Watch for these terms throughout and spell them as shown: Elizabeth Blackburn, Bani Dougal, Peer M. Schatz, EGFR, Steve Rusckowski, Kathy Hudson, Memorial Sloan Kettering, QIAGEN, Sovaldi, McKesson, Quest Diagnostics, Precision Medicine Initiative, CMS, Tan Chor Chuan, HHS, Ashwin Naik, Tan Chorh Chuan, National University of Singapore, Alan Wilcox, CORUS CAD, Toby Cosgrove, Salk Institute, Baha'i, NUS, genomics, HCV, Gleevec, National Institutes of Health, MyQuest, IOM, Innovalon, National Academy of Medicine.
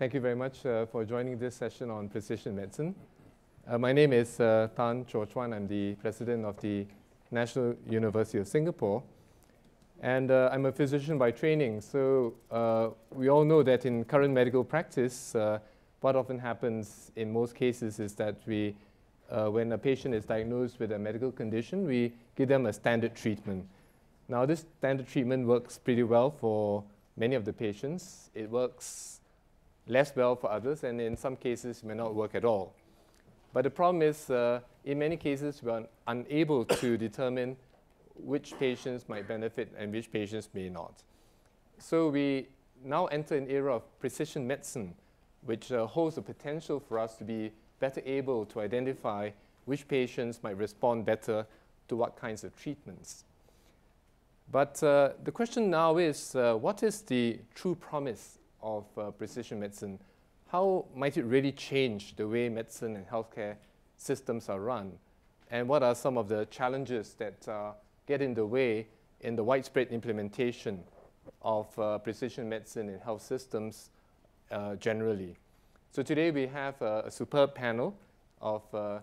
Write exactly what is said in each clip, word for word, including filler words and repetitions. Thank you very much uh, for joining this session on precision medicine. Uh, my name is uh, Tan Chor Chuan. I'm the president of the National University of Singapore. And uh, I'm a physician by training. So uh, we all know that in current medical practice, uh, what often happens in most cases is that we, uh, when a patient is diagnosed with a medical condition, we give them a standard treatment. Now, this standard treatment works pretty well for many of the patients. It works less well for others, and in some cases, it may not work at all. But the problem is, uh, in many cases, we are unable to determine which patients might benefit and which patients may not. So we now enter an era of precision medicine, which uh, holds the potential for us to be better able to identify which patients might respond better to what kinds of treatments. But uh, the question now is, uh, what is the true promise of uh, precision medicine? How might it really change the way medicine and healthcare systems are run? And what are some of the challenges that uh, get in the way in the widespread implementation of uh, precision medicine in health systems uh, generally? So today we have uh, a superb panel of uh,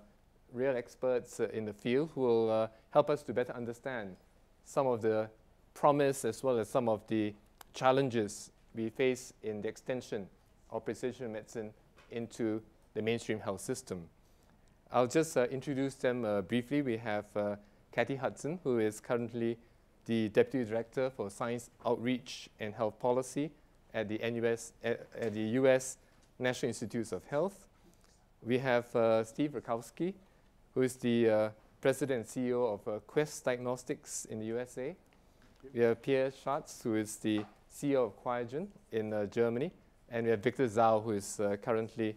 real experts uh, in the field who will uh, help us to better understand some of the promise as well as some of the challenges we face in the extension of precision medicine into the mainstream health system. I'll just uh, introduce them uh, briefly. We have uh, Kathy Hudson, who is currently the Deputy Director for Science Outreach and Health Policy at the, N U S, at the U S National Institutes of Health. We have uh, Steve Rusckowski, who is the uh, President and C E O of uh, Quest Diagnostics in the U S A. We have Peer M. Schatz, who is the C E O of QIAGEN in uh, Germany. And we have Victor Dzau, who is uh, currently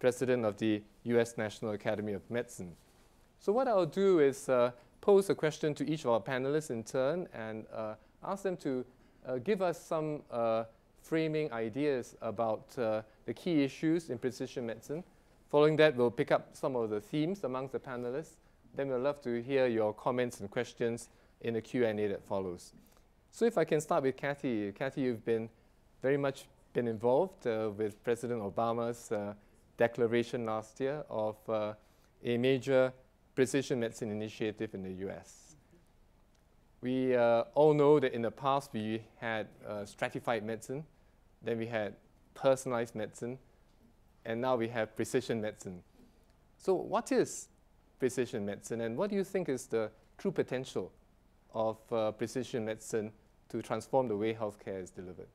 President of the U S National Academy of Medicine. So what I'll do is uh, pose a question to each of our panelists in turn and uh, ask them to uh, give us some uh, framing ideas about uh, the key issues in precision medicine. Following that, we'll pick up some of the themes amongst the panelists. Then we'll love to hear your comments and questions in the Q and A that follows. So if I can start with Kathy. Kathy, you've been very much been involved uh, with President Obama's uh, declaration last year of uh, a major precision medicine initiative in the U S. We uh, all know that in the past we had uh, stratified medicine, then we had personalized medicine, and now we have precision medicine. So what is precision medicine, and what do you think is the true potential of uh, precision medicine to transform the way healthcare is delivered?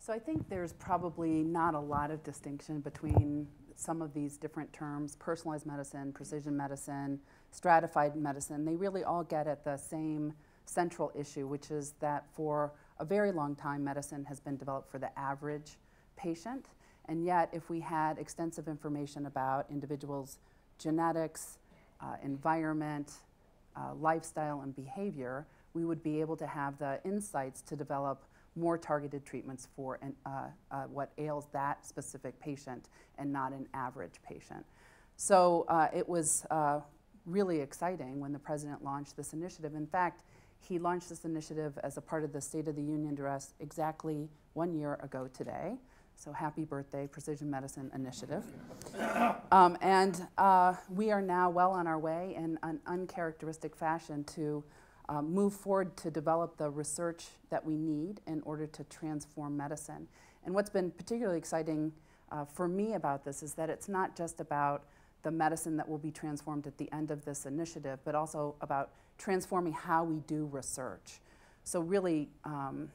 So I think there's probably not a lot of distinction between some of these different terms, personalized medicine, precision medicine, stratified medicine. They really all get at the same central issue, which is that for a very long time, medicine has been developed for the average patient. And yet, if we had extensive information about individuals' genetics, uh, environment, uh, lifestyle, and behavior, we would be able to have the insights to develop more targeted treatments for an, uh, uh, what ails that specific patient and not an average patient. So uh, it was uh, really exciting when the president launched this initiative. In fact, he launched this initiative as a part of the State of the Union address exactly one year ago today. So happy birthday, Precision Medicine Initiative. um, and uh, we are now well on our way in an uncharacteristic fashion to Uh, move forward to develop the research that we need in order to transform medicine. And what's been particularly exciting uh, for me about this is that it's not just about the medicine that will be transformed at the end of this initiative, but also about transforming how we do research. So really um,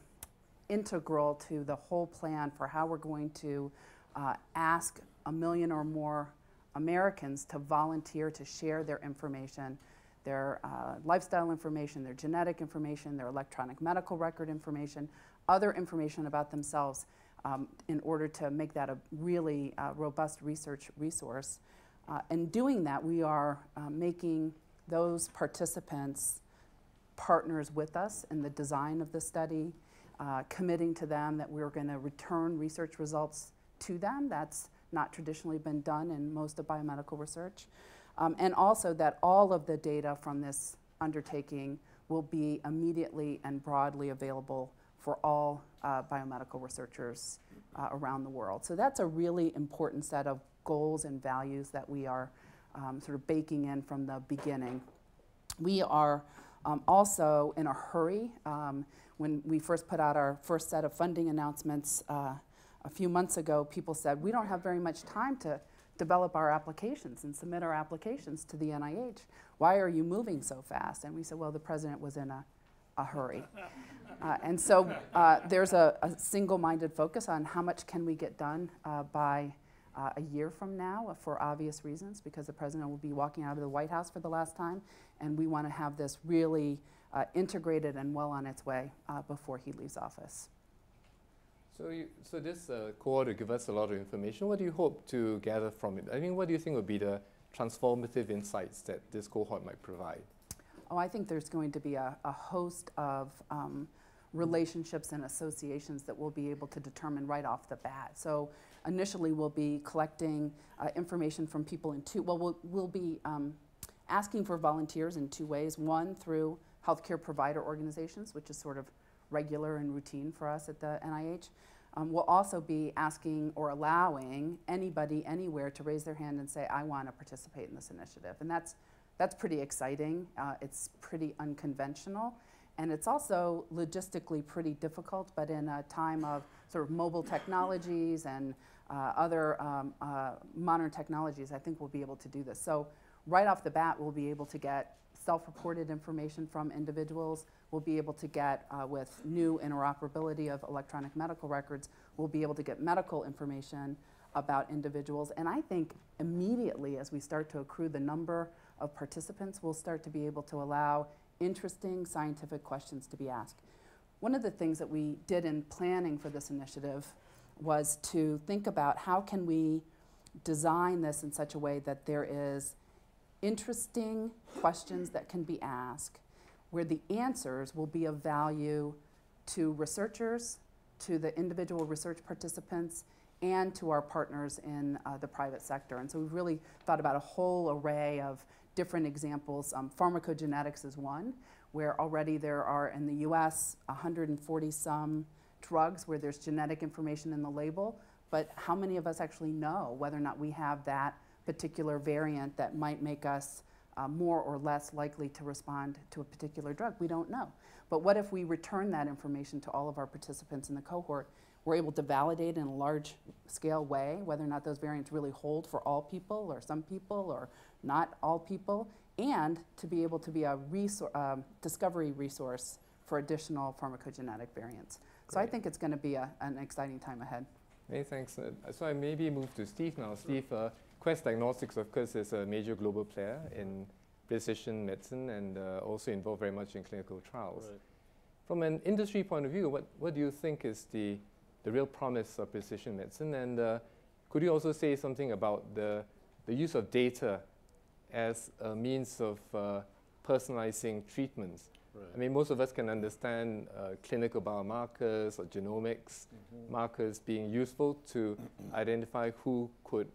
integral to the whole plan for how we're going to uh, ask a million or more Americans to volunteer to share their information, their uh, lifestyle information, their genetic information, their electronic medical record information, other information about themselves um, in order to make that a really uh, robust research resource. Uh, in doing that, we are uh, making those participants partners with us in the design of the study, uh, committing to them that we're going to return research results to them. That's not traditionally been done in most of biomedical research. Um, and also that all of the data from this undertaking will be immediately and broadly available for all uh, biomedical researchers uh, around the world. So that's a really important set of goals and values that we are um, sort of baking in from the beginning. We are um, also in a hurry. Um, when we first put out our first set of funding announcements uh, a few months ago, people said, we don't have very much time to develop our applications and submit our applications to the N I H. Why are you moving so fast? And we said, well, the president was in a, a hurry. Uh, and so uh, there's a, a single-minded focus on how much can we get done uh, by uh, a year from now, for obvious reasons, because the president will be walking out of the White House for the last time, and we want to have this really uh, integrated and well on its way uh, before he leaves office. So, you, so this uh, cohort will give us a lot of information. What do you hope to gather from it? I mean, what do you think would be the transformative insights that this cohort might provide? Oh, I think there's going to be a, a host of um, relationships and associations that we'll be able to determine right off the bat. So initially, we'll be collecting uh, information from people in two, well, we'll, we'll be um, asking for volunteers in two ways. One, through healthcare provider organizations, which is sort of regular and routine for us at the N I H. Um, we'll also be asking or allowing anybody anywhere to raise their hand and say, I want to participate in this initiative. And that's, that's pretty exciting. Uh, it's pretty unconventional. And it's also logistically pretty difficult, but in a time of sort of mobile technologies and uh, other um, uh, modern technologies, I think we'll be able to do this. So right off the bat, we'll be able to get self-reported information from individuals. We'll be able to get, uh, with new interoperability of electronic medical records, we'll be able to get medical information about individuals. And I think immediately as we start to accrue the number of participants, we'll start to be able to allow interesting scientific questions to be asked. One of the things that we did in planning for this initiative was to think about how can we design this in such a way that there is interesting questions that can be asked, where the answers will be of value to researchers, to the individual research participants, and to our partners in uh, the private sector. And so we've really thought about a whole array of different examples. Um, pharmacogenetics is one, where already there are in the U S one hundred forty some drugs where there's genetic information in the label, but how many of us actually know whether or not we have that particular variant that might make us uh, more or less likely to respond to a particular drug? We don't know. But what if we return that information to all of our participants in the cohort? We're able to validate in a large scale way whether or not those variants really hold for all people or some people or not all people, and to be able to be a resor uh, discovery resource for additional pharmacogenetic variants. Great. So I think it's going to be a, an exciting time ahead. Hey, thanks. Uh, so I maybe move to Steve now. Steve, uh, Quest Diagnostics, of course, is a major global player in precision medicine and uh, also involved very much in clinical trials. Right. From an industry point of view, what, what do you think is the, the real promise of precision medicine? And uh, could you also say something about the, the use of data as a means of uh, personalizing treatments? Right. I mean, most of us can understand uh, clinical biomarkers or genomics mm-hmm. markers being useful to identify who could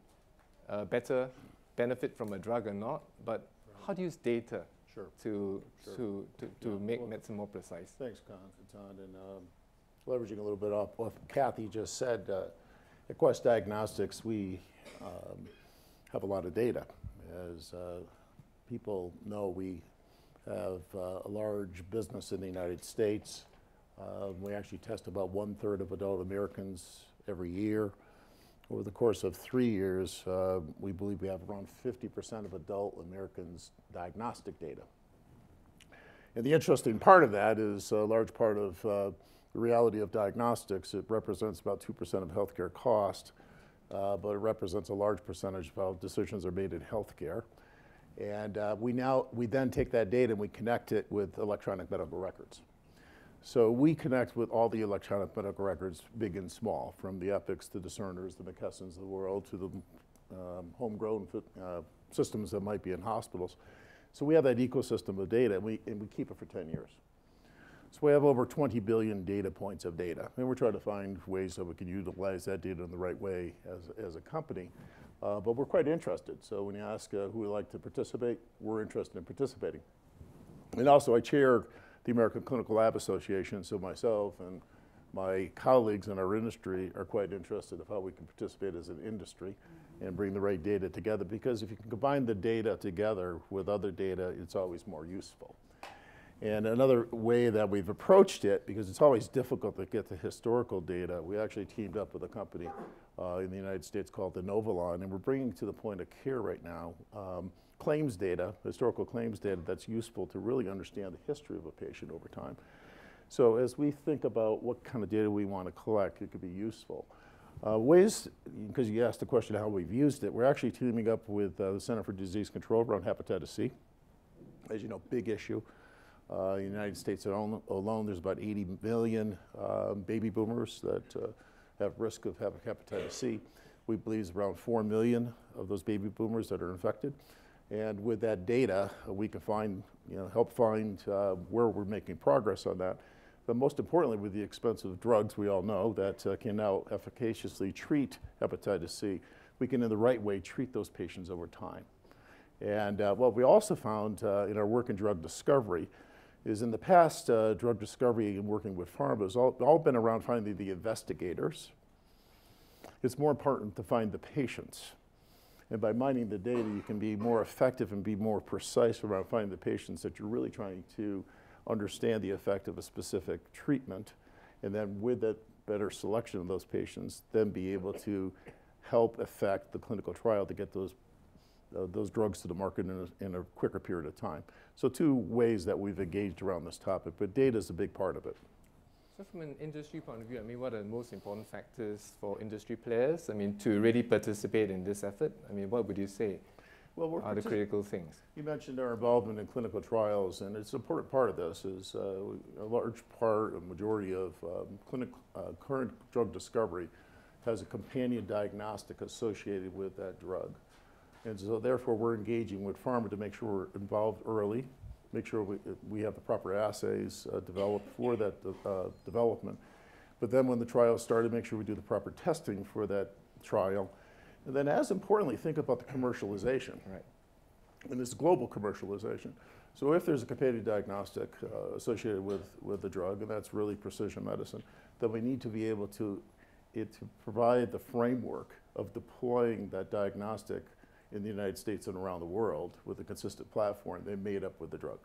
Uh, better benefit from a drug or not, but right. how do you use data sure. to, sure. to to to yeah. make well, medicine more precise? Thanks, Konstantin. And um, leveraging a little bit off what Kathy just said, uh, at Quest Diagnostics, we um, have a lot of data. As uh, people know, we have uh, a large business in the United States. Uh, we actually test about one third of adult Americans every year. Over the course of three years, uh, we believe we have around fifty percent of adult Americans' diagnostic data. And the interesting part of that is a large part of uh, the reality of diagnostics. It represents about two percent of healthcare cost, uh, but it represents a large percentage of how decisions are made in healthcare. And uh, we now, we then take that data and we connect it with electronic medical records. So we connect with all the electronic medical records, big and small, from the Epics, the Discerners, the McKessons of the world, to the um, homegrown uh, systems that might be in hospitals. So we have that ecosystem of data, and we, and we keep it for ten years. So we have over twenty billion data points of data, and we're trying to find ways that we can utilize that data in the right way as, as a company. Uh, but we're quite interested. So when you ask uh, who would like to participate, we're interested in participating. And also, I chair the American Clinical Lab Association, so myself and my colleagues in our industry are quite interested in how we can participate as an industry and bring the right data together, because if you can combine the data together with other data, it's always more useful. And another way that we've approached it, because it's always difficult to get the historical data, we actually teamed up with a company uh, in the United States called Innovalon, and we're bringing to the point of care right now um, claims data, historical claims data that's useful to really understand the history of a patient over time. So as we think about what kind of data we want to collect, it could be useful. Uh, ways, because you asked the question how we've used it, we're actually teaming up with uh, the Center for Disease Control around hepatitis C. As you know, big issue. Uh, in the United States alone, there's about eighty million uh, baby boomers that uh, have risk of having hepatitis C. We believe it's around four million of those baby boomers that are infected. And with that data, we can find, you know, help find uh, where we're making progress on that. But most importantly, with the expensive drugs we all know that uh, can now efficaciously treat hepatitis C, we can in the right way treat those patients over time. And uh, what we also found uh, in our work in drug discovery is in the past, uh, drug discovery and working with pharma has all, all been around finding the investigators. It's more important to find the patients. And by mining the data, you can be more effective and be more precise around finding the patients that you're really trying to understand the effect of a specific treatment, and then with that better selection of those patients, then be able to help affect the clinical trial to get those, uh, those drugs to the market in a, in a quicker period of time. So two ways that we've engaged around this topic, but data is a big part of it. So from an industry point of view, I mean, what are the most important factors for industry players, I mean, to really participate in this effort? I mean, what would you say? Well, we're are the critical things? You mentioned our involvement in clinical trials, and it's an important part of this is uh, a large part, a majority of um, clinic, uh, current drug discovery has a companion diagnostic associated with that drug. And so therefore, we're engaging with pharma to make sure we're involved early, make sure we, we have the proper assays uh, developed for that de uh, development. But then when the trial started, make sure we do the proper testing for that trial. And then as importantly, think about the commercialization. Right. And it's global commercialization. So if there's a companion diagnostic uh, associated with, with the drug, and that's really precision medicine, then we need to be able to, it, to provide the framework of deploying that diagnostic in the United States and around the world with a consistent platform they made up with the drug.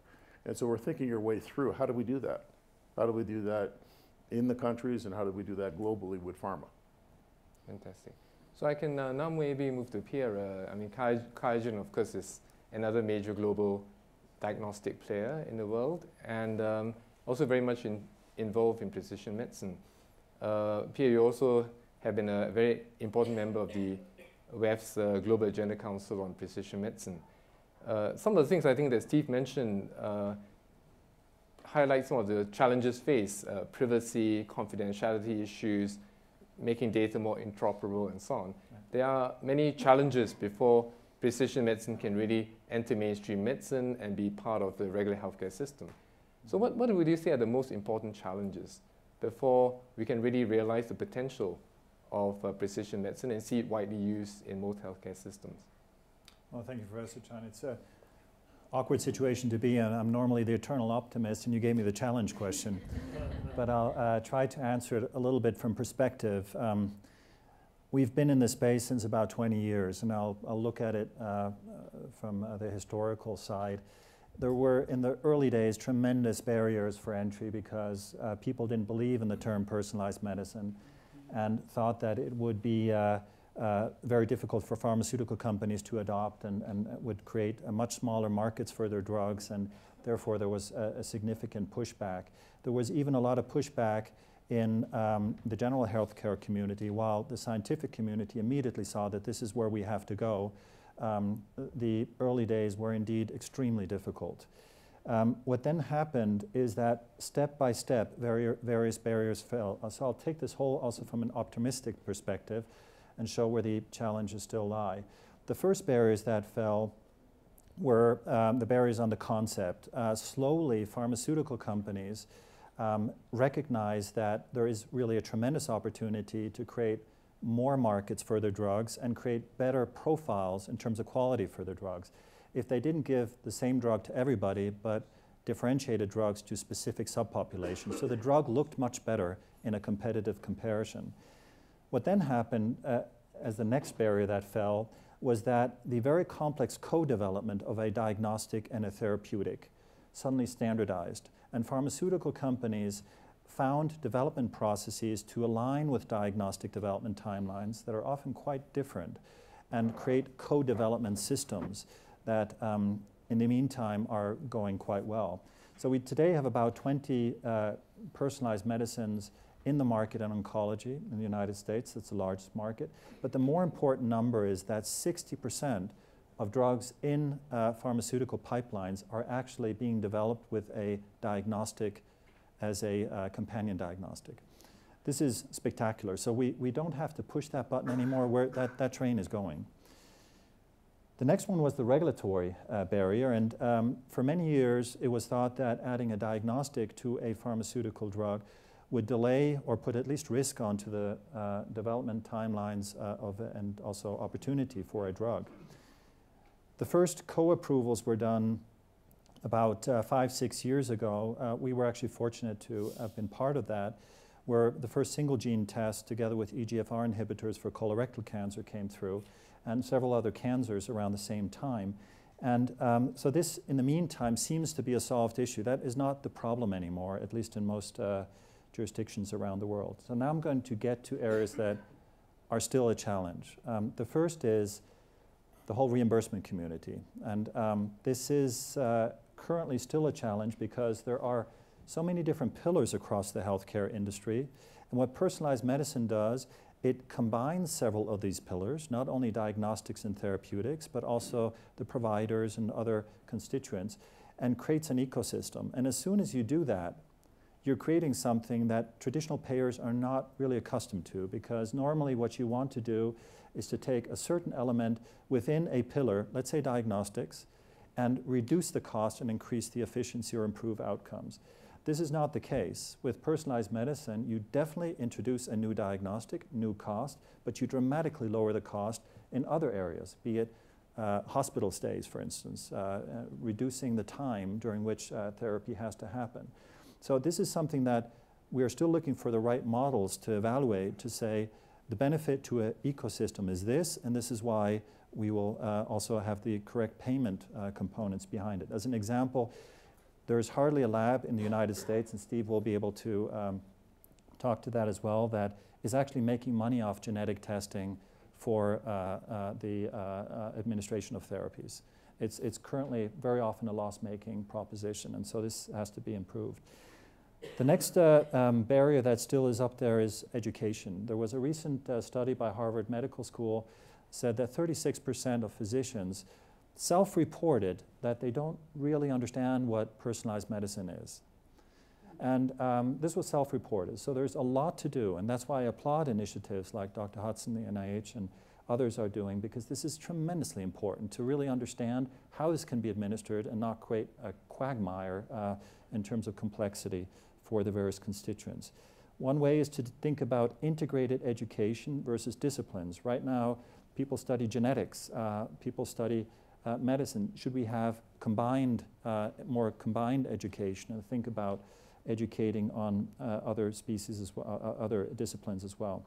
And so we're thinking your way through, how do we do that? How do we do that in the countries, and how do we do that globally with pharma? Fantastic. So I can uh, now maybe move to Peer. Uh, I mean, QIAGEN, of course, is another major global diagnostic player in the world, and um, also very much in, involved in precision medicine. Uh, Peer, you also have been a very important member of the W E F's uh, Global Agenda Council on Precision Medicine. Uh, some of the things I think that Steve mentioned uh, highlight some of the challenges faced, uh, privacy, confidentiality issues, making data more interoperable and so on. There are many challenges before precision medicine can really enter mainstream medicine and be part of the regular healthcare system. So what, what would you say are the most important challenges before we can really realize the potential of uh, precision medicine and see it widely used in most healthcare systems? Well, thank you, Professor Chan. It's an awkward situation to be in. I'm normally the eternal optimist, and you gave me the challenge question. But I'll uh, try to answer it a little bit from perspective. Um, we've been in this space since about twenty years, and I'll, I'll look at it uh, from uh, the historical side. There were, in the early days, tremendous barriers for entry because uh, people didn't believe in the term personalized medicine and thought that it would be uh, uh, very difficult for pharmaceutical companies to adopt, and, and would create a much smaller markets for their drugs, and therefore there was a, a significant pushback. There was even a lot of pushback in um, the general healthcare community, while the scientific community immediately saw that this is where we have to go. Um, the early days were indeed extremely difficult. Um, what then happened is that step by step, var various barriers fell. So I'll take this whole also from an optimistic perspective and show where the challenges still lie. The first barriers that fell were um, the barriers on the concept. Uh, slowly, pharmaceutical companies Um, recognize that there is really a tremendous opportunity to create more markets for their drugs and create better profiles in terms of quality for their drugs. If they didn't give the same drug to everybody, but differentiated drugs to specific subpopulations, so the drug looked much better in a competitive comparison. What then happened uh, as the next barrier that fell was that the very complex co-development of a diagnostic and a therapeutic suddenly standardized, and pharmaceutical companies found development processes to align with diagnostic development timelines that are often quite different, and create co-development systems that um, in the meantime are going quite well. So we today have about twenty uh, personalized medicines in the market in oncology in the United States. That's the largest market. But the more important number is that sixty percent of drugs in uh, pharmaceutical pipelines are actually being developed with a diagnostic as a uh, companion diagnostic. This is spectacular. So we, we don't have to push that button anymore. Where that, that train is going. The next one was the regulatory uh, barrier. And um, for many years, it was thought that adding a diagnostic to a pharmaceutical drug would delay or put at least risk onto the uh, development timelines uh, of, and also opportunity for a drug. The first co-approvals were done about uh, five, six years ago. Uh, we were actually fortunate to have been part of that, where the first single gene test together with E G F R inhibitors for colorectal cancer came through, and several other cancers around the same time. And um, so this, in the meantime, seems to be a solved issue. That is not the problem anymore, at least in most uh, jurisdictions around the world. So now I'm going to get to areas that are still a challenge. Um, the first is the whole reimbursement community. And um, this is uh, currently still a challenge because there are so many different pillars across the healthcare industry. And what personalized medicine does, it combines several of these pillars, not only diagnostics and therapeutics, but also the providers and other constituents, and creates an ecosystem. And as soon as you do that, you're creating something that traditional payers are not really accustomed to, because normally what you want to do is to take a certain element within a pillar, let's say diagnostics, and reduce the cost and increase the efficiency or improve outcomes. This is not the case. With personalized medicine, you definitely introduce a new diagnostic, new cost, but you dramatically lower the cost in other areas, be it uh, hospital stays, for instance, uh, uh, reducing the time during which uh, therapy has to happen. So this is something that we are still looking for the right models to evaluate, to say the benefit to an ecosystem is this, and this is why we will uh, also have the correct payment uh, components behind it. As an example, there is hardly a lab in the United States, and Steve will be able to um, talk to that as well, that is actually making money off genetic testing for uh, uh, the uh, uh, administration of therapies. It's, it's currently very often a loss-making proposition, and so this has to be improved. The next uh, um, barrier that still is up there is education. There was a recent uh, study by Harvard Medical School said that thirty-six percent of physicians self-reported that they don't really understand what personalized medicine is. And um, this was self-reported, so there's a lot to do, and that's why I applaud initiatives like Doctor Hudson, the N I H, and others are doing, because this is tremendously important to really understand how this can be administered and not create a quagmire uh, in terms of complexity for the various constituents. One way is to think about integrated education versus disciplines. Right now, people study genetics, uh, people study uh, medicine. Should we have combined, uh, more combined education, and think about educating on uh, other species as well, uh, other disciplines as well?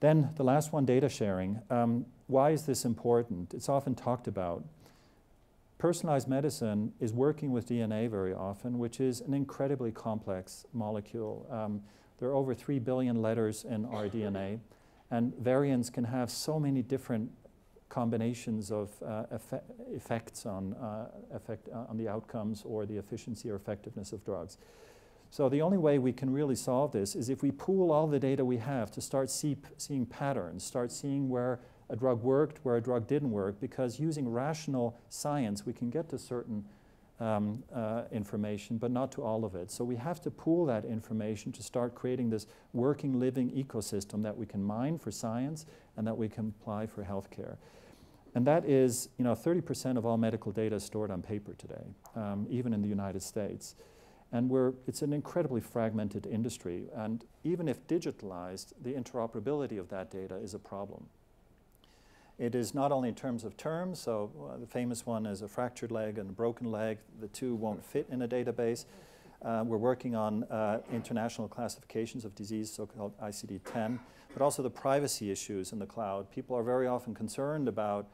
Then the last one, data sharing. Um, why is this important? It's often talked about. Personalized medicine is working with D N A very often, which is an incredibly complex molecule. Um, there are over three billion letters in our D N A, and variants can have so many different combinations of uh, effect, effects on, uh, effect, uh, on the outcomes or the efficiency or effectiveness of drugs. So the only way we can really solve this is if we pool all the data we have to start see, seeing patterns, start seeing where a drug worked, where a drug didn't work, because using rational science, we can get to certain um, uh, information, but not to all of it. So we have to pool that information to start creating this working, living ecosystem that we can mine for science and that we can apply for healthcare. And that is, you know, thirty percent of all medical data is stored on paper today, um, even in the United States. And we're, it's an incredibly fragmented industry. And even if digitalized, the interoperability of that data is a problem. It is not only in terms of terms. So uh, the famous one is a fractured leg and a broken leg. The two won't fit in a database. Uh, we're working on uh, international classifications of disease, so-called I C D ten, but also the privacy issues in the cloud. People are very often concerned about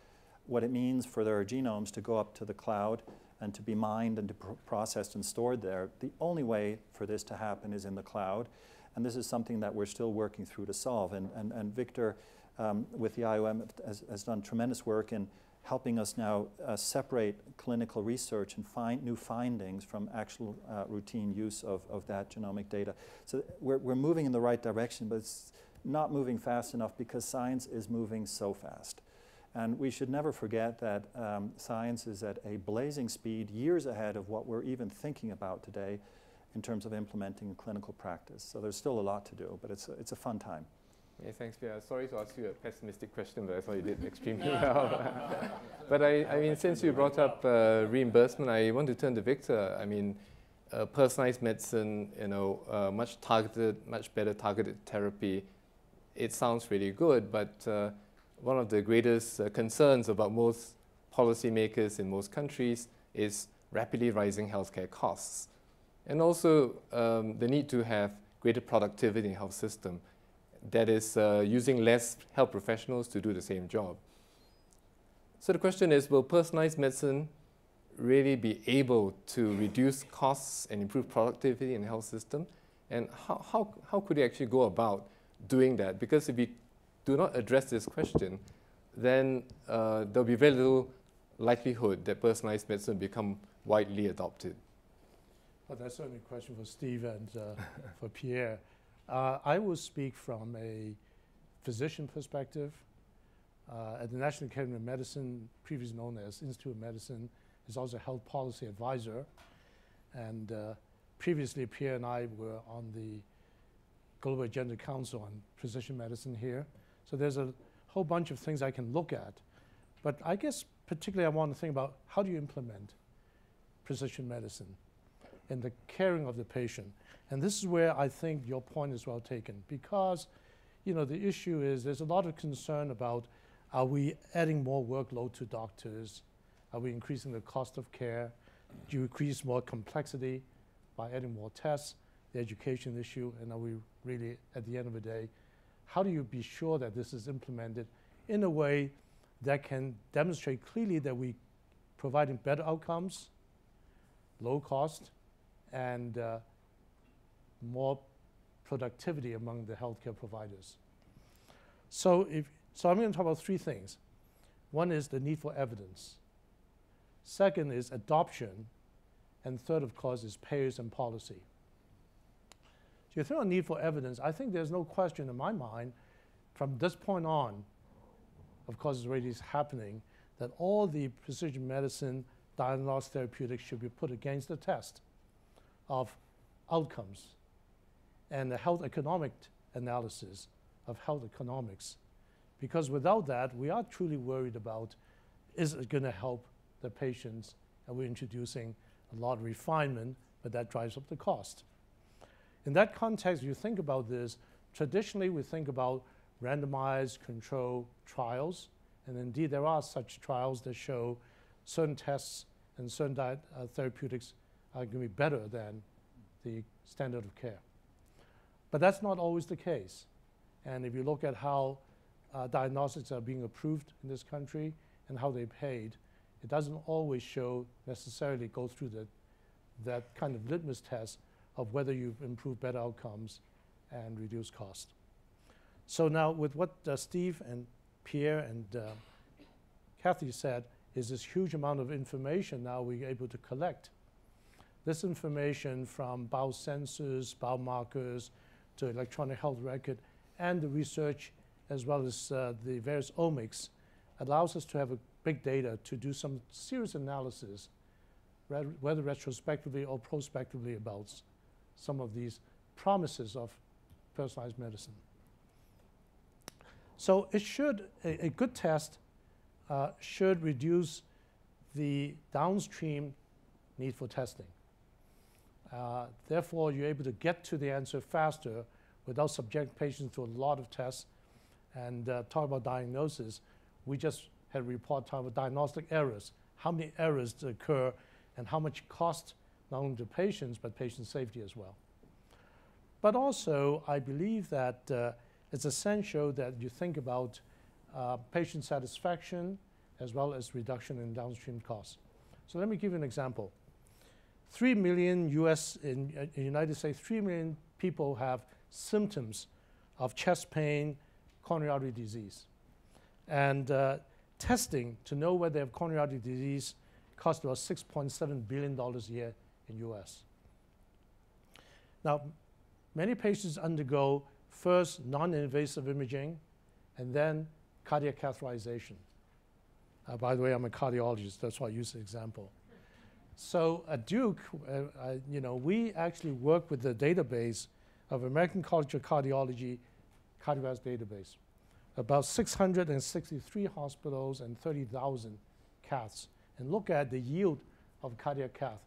what it means for their genomes to go up to the cloud and to be mined and to pr processed and stored there. The only way for this to happen is in the cloud, and this is something that we're still working through to solve. And, and, and Victor, um, with the I O M, has, has done tremendous work in helping us now uh, separate clinical research and find new findings from actual uh, routine use of, of that genomic data. So we're, we're moving in the right direction, but it's not moving fast enough because science is moving so fast. And we should never forget that um, science is at a blazing speed, years ahead of what we're even thinking about today in terms of implementing clinical practice. So there's still a lot to do, but it's a, it's a fun time. Yeah, thanks, Pierre. Sorry to ask you a pessimistic question, but I thought you did extremely well. But I, I mean, since you brought up uh, reimbursement, I want to turn to Victor. I mean, uh, personalized medicine, you know, uh, much targeted, much better targeted therapy. It sounds really good, but uh, one of the greatest uh, concerns about most policymakers in most countries is rapidly rising healthcare costs, and also um, the need to have greater productivity in the health system. That is uh, using less health professionals to do the same job. So the question is, will personalized medicine really be able to reduce costs and improve productivity in the health system? And how, how, how could you actually go about doing that? Because if we do not address this question, then uh, there'll be very little likelihood that personalized medicine will become widely adopted. Well, that's certainly a question for Steve and uh, for Pierre. Uh, I will speak from a physician perspective. Uh, at the National Academy of Medicine, previously known as Institute of Medicine, is also a health policy advisor. And uh, previously, Pierre and I were on the Global Agenda Council on Precision Medicine here. So there's a whole bunch of things I can look at. But I guess particularly I want to think about how do you implement precision medicine in the caring of the patient. And this is where I think your point is well taken, because you know, the issue is there's a lot of concern about, are we adding more workload to doctors? Are we increasing the cost of care? Do you increase more complexity by adding more tests? The education issue, and are we really, at the end of the day, how do you be sure that this is implemented in a way that can demonstrate clearly that we providing better outcomes, low cost, and uh, more productivity among the healthcare providers. So, if, so I'm going to talk about three things. One is the need for evidence. Second is adoption. And third, of course, is payers and policy. So you think on need for evidence, I think there's no question in my mind, from this point on, of course it's already happening, that all the precision medicine diagnostic therapeutics should be put against the test of outcomes and the health economic analysis of health economics. Because without that, we are truly worried about, is it going to help the patients? And we're introducing a lot of refinement, but that drives up the cost. In that context, you think about this, traditionally we think about randomized control trials, and indeed there are such trials that show certain tests and certain diet, uh, therapeutics are going to be better than the standard of care. But that's not always the case. And if you look at how uh, diagnostics are being approved in this country and how they're paid, it doesn't always show necessarily go through the, that kind of litmus test of whether you've improved better outcomes and reduced cost. So now with what uh, Steve and Pierre and uh, Kathy said is this huge amount of information now we're able to collect. This information from biosensors, biomarkers, to electronic health record, and the research as well as uh, the various omics allows us to have a big data to do some serious analysis, whether retrospectively or prospectively, about some of these promises of personalized medicine. So it should, a, a good test uh, should reduce the downstream need for testing. Uh, therefore, you're able to get to the answer faster without subjecting patients to a lot of tests. And uh, talk about diagnosis, we just had a report talking about diagnostic errors, how many errors occur and how much cost not only to patients, but patient safety as well. But also, I believe that uh, it's essential that you think about uh, patient satisfaction as well as reduction in downstream costs. So let me give you an example. Three million U S in, uh, in the United States, three million people have symptoms of chest pain, coronary artery disease. And uh, testing to know whether they have coronary artery disease costs about six point seven billion dollars a year in U S. Now, many patients undergo first non-invasive imaging and then cardiac catheterization. Uh, by the way, I'm a cardiologist, that's why I use the example. So at Duke, uh, uh, you know, we actually work with the database of American College of Cardiology cardiovascular database. About six hundred sixty-three hospitals and thirty thousand caths. And look at the yield of cardiac cath.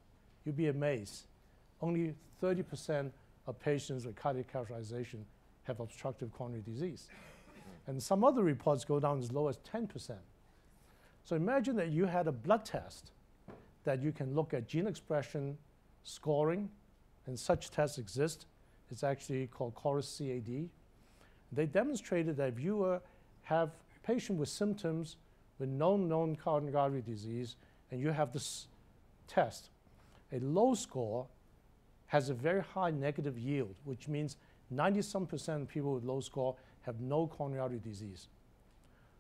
You'd be amazed. Only thirty percent of patients with cardiac catheterization have obstructive coronary disease. And some other reports go down as low as ten percent. So imagine that you had a blood test that you can look at gene expression scoring, and such tests exist. It's actually called CORUS C A D. They demonstrated that if you have a patient with symptoms with known known coronary artery disease, and you have this test, a low score has a very high negative yield, which means ninety-some percent of people with low score have no coronary artery disease.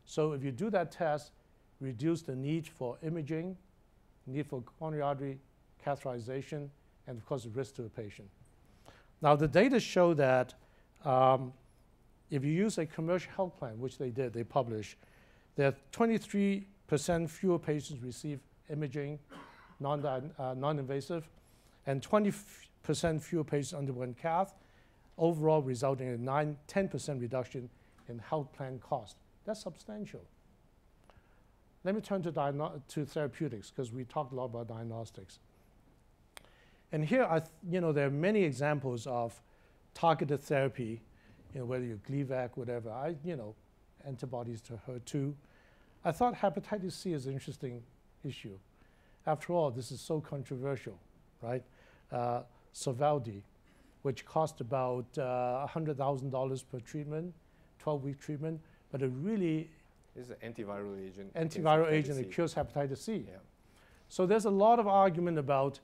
So if you do that test, reduce the need for imaging, need for coronary artery catheterization, and of course, the risk to the patient. Now, the data show that um, if you use a commercial health plan, which they did, they published, that twenty-three percent fewer patients receive imaging, non-di- uh, non-invasive, and twenty percent fewer patients underwent cath, overall resulting in a nine, ten percent reduction in health plan cost. That's substantial. Let me turn to, to therapeutics, because we talked a lot about diagnostics. And here, I th you know, there are many examples of targeted therapy, you know, whether you're Gleevec, whatever, I, you know, antibodies to H E R two. I thought hepatitis C is an interesting issue. After all, this is so controversial, right? Uh, Sovaldi, which cost about uh, one hundred thousand dollars per treatment, twelve-week treatment, but it really... This is an antiviral agent. Antiviral agent that cures hepatitis C. Yeah. So there's a lot of argument about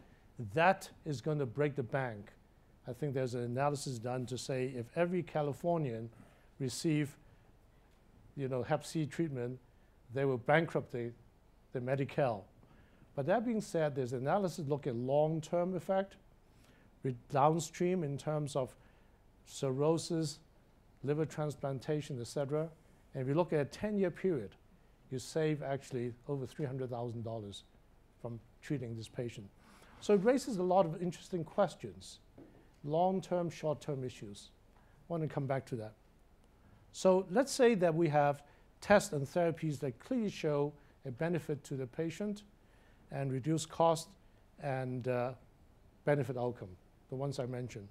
that is going to break the bank. I think there's an analysis done to say if every Californian received, you know, hep C treatment, they will bankrupt the, the Medi-Cal. But that being said, there's analysis look at long-term effect, downstream in terms of cirrhosis, liver transplantation, et cetera. And if you look at a ten-year period, you save actually over three hundred thousand dollars from treating this patient. So it raises a lot of interesting questions, long-term, short-term issues. I want to come back to that. So let's say that we have tests and therapies that clearly show a benefit to the patient and reduce cost and uh, benefit outcome, the ones I mentioned.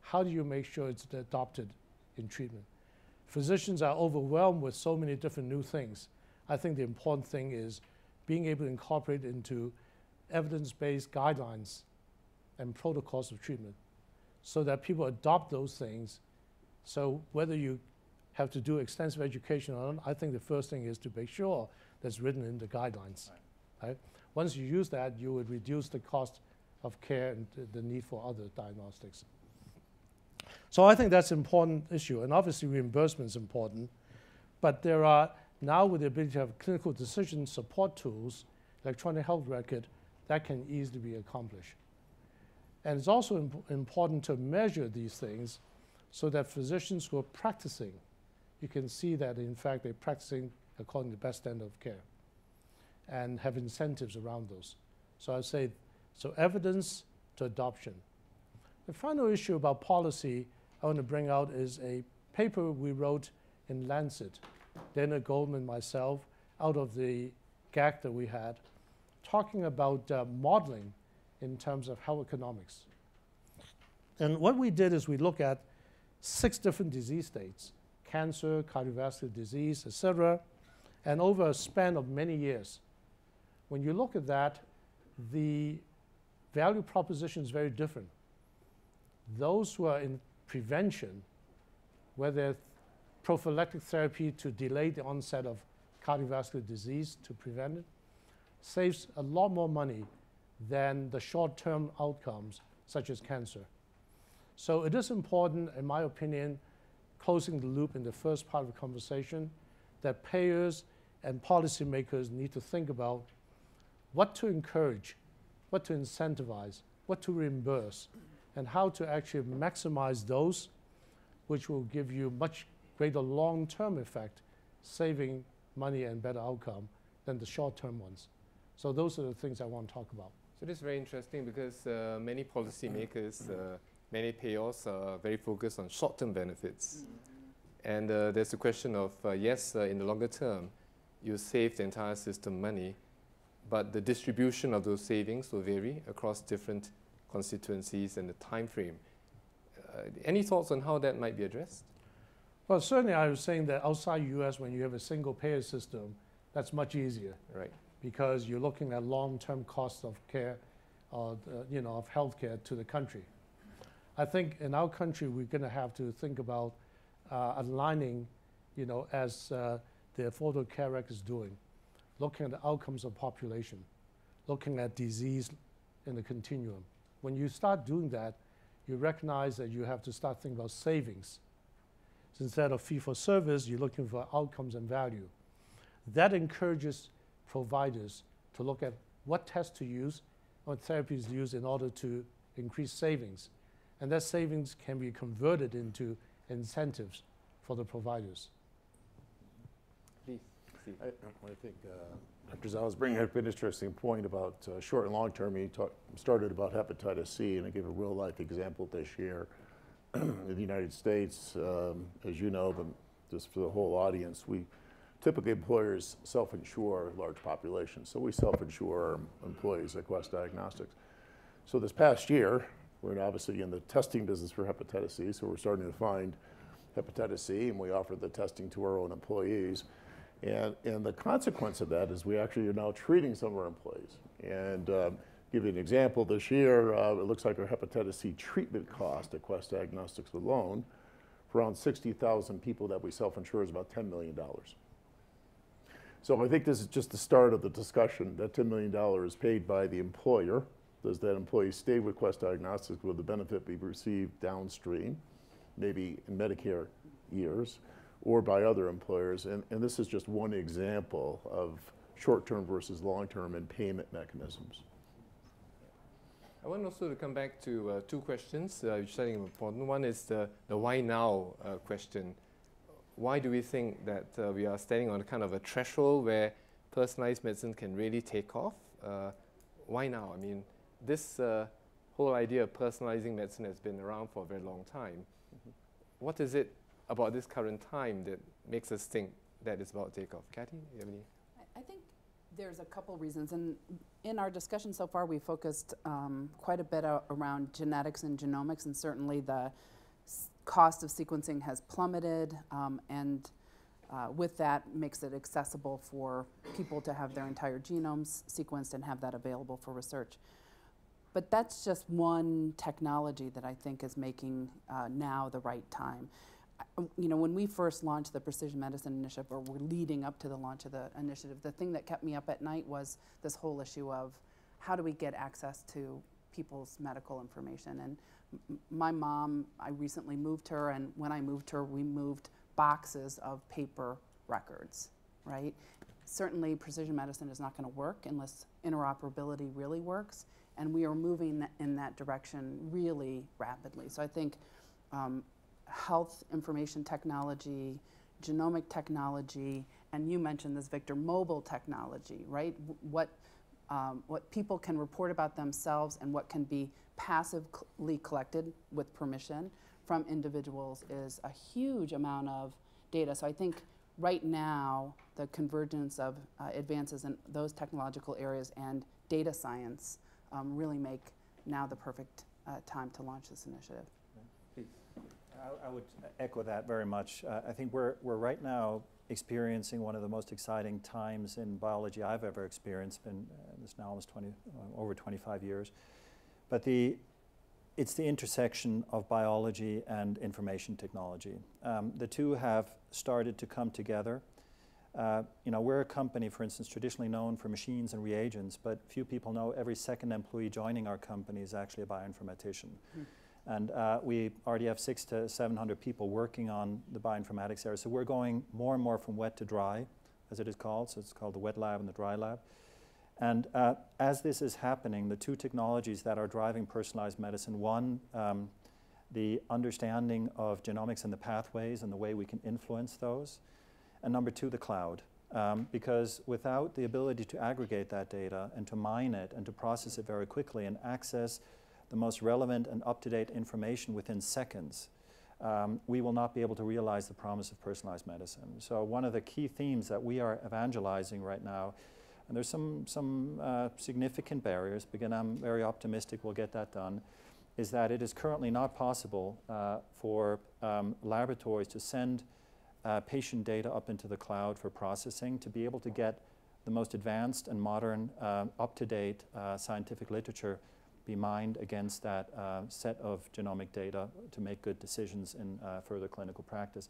How do you make sure it's adopted in treatment? Physicians are overwhelmed with so many different new things. I think the important thing is being able to incorporate into evidence-based guidelines and protocols of treatment so that people adopt those things. So whether you have to do extensive education or not, I think the first thing is to make sure that's written in the guidelines. Right. Right? Once you use that, you would reduce the cost of care and the need for other diagnostics. So I think that's an important issue, and obviously reimbursement is important. But there are now, with the ability to have clinical decision support tools, electronic health record, that can easily be accomplished. And it's also imp important to measure these things so that physicians who are practicing, you can see that in fact they're practicing according to the best standard of care and have incentives around those. So I say, so evidence to adoption. The final issue about policy I want to bring out is a paper we wrote in Lancet, Dana Goldman, myself, out of the G A C that we had, talking about uh, modeling in terms of health economics. And what we did is we look at six different disease states, cancer, cardiovascular disease, et cetera, and over a span of many years. When you look at that, the value proposition is very different. Those who are in prevention, whether prophylactic therapy to delay the onset of cardiovascular disease to prevent it, saves a lot more money than the short-term outcomes, such as cancer. So it is important, in my opinion, closing the loop in the first part of the conversation, that payers and policymakers need to think about what to encourage, what to incentivize, what to reimburse, and how to actually maximize those which will give you much greater long-term effect, saving money and better outcome than the short-term ones. So those are the things I want to talk about. So this is very interesting because uh, many policymakers, uh, many payers are very focused on short-term benefits. And uh, there's a question of, uh, yes, uh, in the longer term, you save the entire system money, but the distribution of those savings will vary across different constituencies and the time frame. Uh, any thoughts on how that might be addressed? Well, certainly I was saying that outside the U S, when you have a single payer system, that's much easier. Right. Because you're looking at long-term costs of care, uh, you know, of healthcare to the country. I think in our country we're going to have to think about uh, aligning, you know, as uh, the Affordable Care Act is doing, looking at the outcomes of population, looking at disease in the continuum. When you start doing that, you recognize that you have to start thinking about savings. So instead of fee-for-service, you're looking for outcomes and value. That encourages providers to look at what tests to use, what therapies to use in order to increase savings. And that savings can be converted into incentives for the providers. Please. I, I think uh, Doctor Dzau was bringing up an interesting point about uh, short and long term. He talk, started about hepatitis C, and I gave a real life example this year in the United States. Um, as you know, but just for the whole audience, we typically employers self-insure large populations, so we self-insure our employees at Quest Diagnostics. So this past year, we're obviously in the testing business for hepatitis C, so we're starting to find hepatitis C, and we offer the testing to our own employees. And, and the consequence of that is we actually are now treating some of our employees. And um, give you an example, this year, uh, it looks like our hepatitis C treatment cost at Quest Diagnostics alone for around sixty thousand people that we self-insure is about ten million dollars. So I think this is just the start of the discussion. That ten million dollars is paid by the employer. Does that employee stay with Quest Diagnostics? Will the benefit be received downstream, maybe in Medicare years, or by other employers? And, and this is just one example of short-term versus long-term and payment mechanisms. I want also to come back to uh, two questions, uh, which I think are important. One is the, the why now uh, question. Why do we think that uh, we are standing on a kind of a threshold where personalized medicine can really take off? Uh, why now? I mean, this uh, whole idea of personalizing medicine has been around for a very long time. Mm-hmm. What is it about this current time that makes us think that it's about takeoff? Kathy, you have any? I, I think there's a couple reasons. And in our discussion so far, we focused um, quite a bit around genetics and genomics, and certainly the cost of sequencing has plummeted, um, and uh, with that makes it accessible for people to have their entire genomes sequenced and have that available for research. But that's just one technology that I think is making uh, now the right time. You know, when we first launched the Precision Medicine Initiative, or were leading up to the launch of the initiative, the thing that kept me up at night was this whole issue of how do we get access to people's medical information. And m my mom, I recently moved her, and when I moved her, we moved boxes of paper records, right? Certainly, precision medicine is not going to work unless interoperability really works, and we are moving th in that direction really rapidly. So I think um, health information technology, genomic technology, and you mentioned this, Victor, mobile technology, right? What, um, what people can report about themselves and what can be passively collected with permission from individuals is a huge amount of data. So I think right now the convergence of uh, advances in those technological areas and data science um, really make now the perfect uh, time to launch this initiative. I would echo that very much. Uh, I think we're, we're right now experiencing one of the most exciting times in biology I've ever experienced. Been uh, it's now almost twenty, uh, over twenty-five years. But the, it's the intersection of biology and information technology. Um, the two have started to come together. Uh, you know, we're a company, for instance, traditionally known for machines and reagents, but few people know every second employee joining our company is actually a bioinformatician. Mm. And uh, we already have six to seven hundred people working on the bioinformatics area. So we're going more and more from wet to dry, as it is called. So it's called the wet lab and the dry lab. And uh, as this is happening, the two technologies that are driving personalized medicine, one, um, the understanding of genomics and the pathways and the way we can influence those. And number two, the cloud. Um, because without the ability to aggregate that data and to mine it and to process it very quickly and access the most relevant and up-to-date information within seconds, um, we will not be able to realize the promise of personalized medicine. So one of the key themes that we are evangelizing right now, and there's some, some uh, significant barriers, but again, I'm very optimistic we'll get that done, is that it is currently not possible uh, for um, laboratories to send uh, patient data up into the cloud for processing to be able to get the most advanced and modern, uh, up-to-date uh, scientific literature be mined against that uh, set of genomic data to make good decisions in uh, further clinical practice.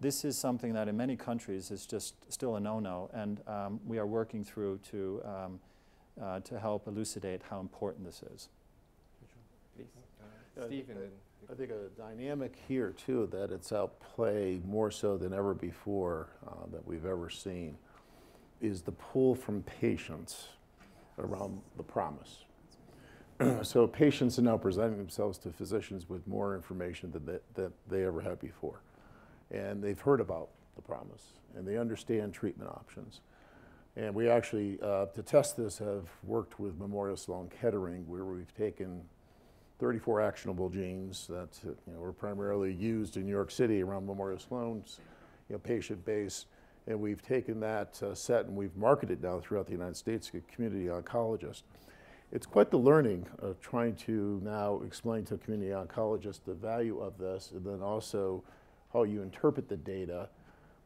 This is something that in many countries is just still a no-no, and um, we are working through to, um, uh, to help elucidate how important this is. Please. Uh, Steve, and then I think a dynamic here, too, that it's outplayed more so than ever before uh, that we've ever seen, is the pull from patients around the promise. So patients are now presenting themselves to physicians with more information than they, that they ever had before. And they've heard about the promise, and they understand treatment options. And we actually, uh, to test this, have worked with Memorial Sloan Kettering, where we've taken thirty-four actionable genes that uh, you know, were primarily used in New York City around Memorial Sloan's you know, patient base. And we've taken that uh, set, and we've marketed now throughout the United States to community oncologists. It's quite the learning of trying to now explain to community oncologists the value of this, and then also how you interpret the data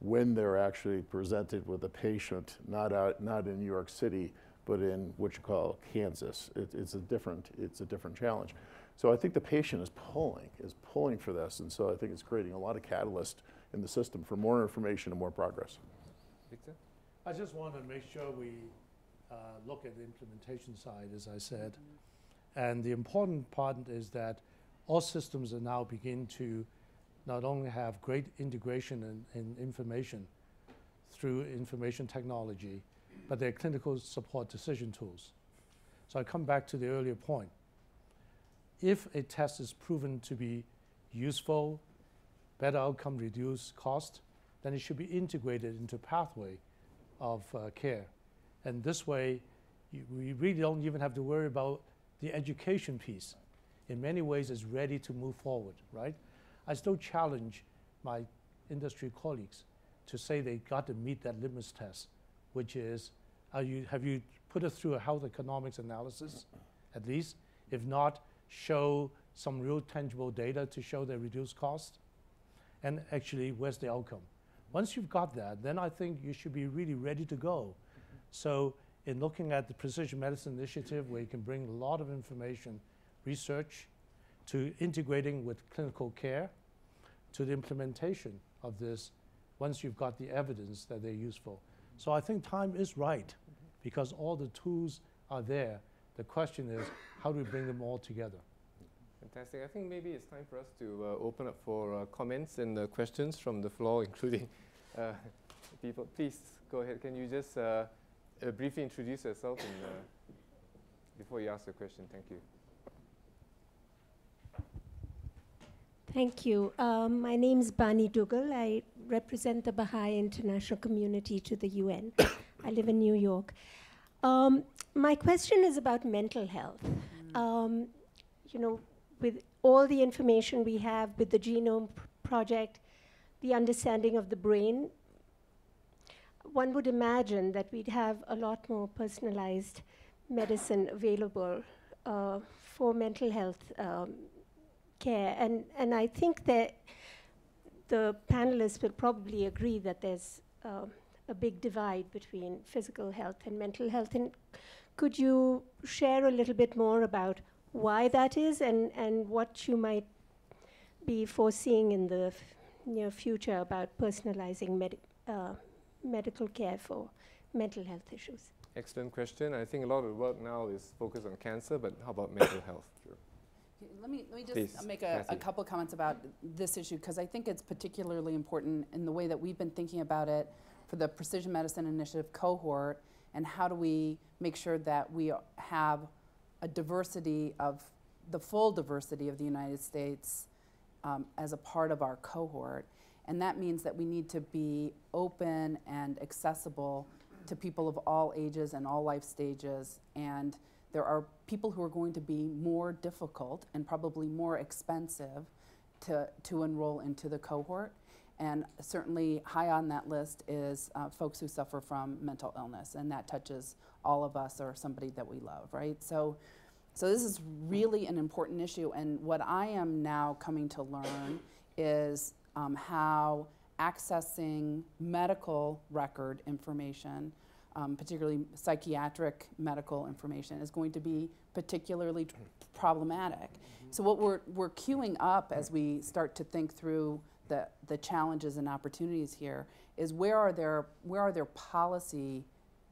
when they're actually presented with a patient, not out, not in New York City, but in what you call Kansas. It, it's a different, it's a different challenge. So I think the patient is pulling, is pulling for this, and so I think it's creating a lot of catalyst in the system for more information and more progress. Victor? I just want to make sure we Uh, look at the implementation side, as I said. Mm-hmm. And the important part is that all systems are now begin to not only have great integration and in, in information through information technology, but they're clinical support decision tools. So I come back to the earlier point. If a test is proven to be useful, better outcome, reduce cost, then it should be integrated into pathway of uh, care. And this way, you, we really don't even have to worry about the education piece. In many ways, it's ready to move forward, right? I still challenge my industry colleagues to say they got to meet that litmus test, which is, are you, have you put it through a health economics analysis, at least? If not, show some real tangible data to show they reduce cost. And actually, where's the outcome? Once you've got that, then I think you should be really ready to go. So in looking at the Precision Medicine Initiative, where you can bring a lot of information, research, to integrating with clinical care, to the implementation of this, once you've got the evidence that they're useful. So I think time is right, because all the tools are there. The question is, how do we bring them all together? Fantastic. I think maybe it's time for us to uh, open up for uh, comments and uh, questions from the floor, including uh, people. Please, go ahead. Can you just... Uh, Uh, briefly introduce yourself and, uh, before you ask your question. Thank you. Thank you. Um, my name is Bani Dougal. I represent the Baha'i International Community to the U N. I live in New York. Um, my question is about mental health. Mm. Um, you know, with all the information we have with the Genome Project, the understanding of the brain, one would imagine that we'd have a lot more personalized medicine available uh, for mental health um, care. And, and I think that the panelists will probably agree that there's uh, a big divide between physical health and mental health. And could you share a little bit more about why that is and, and what you might be foreseeing in the f near future about personalizing med uh, medical care for mental health issues. Excellent question. I think a lot of the work now is focused on cancer, but how about mental health? Sure. Let me, let me just Please, make a, a couple comments about this issue, because I think it's particularly important in the way that we've been thinking about it for the Precision Medicine Initiative cohort, and how do we make sure that we have a diversity of, the full diversity of the United States um, as a part of our cohort. And that means that we need to be open and accessible to people of all ages and all life stages, and there are people who are going to be more difficult and probably more expensive to, to enroll into the cohort. And certainly high on that list is uh, folks who suffer from mental illness, and that touches all of us or somebody that we love, right? So, so this is really an important issue, and what I am now coming to learn is um, how accessing medical record information, um, particularly psychiatric medical information, is going to be particularly tr problematic. Mm-hmm. So what we're, we're queuing up as we start to think through the, the challenges and opportunities here is where are there, where are there policy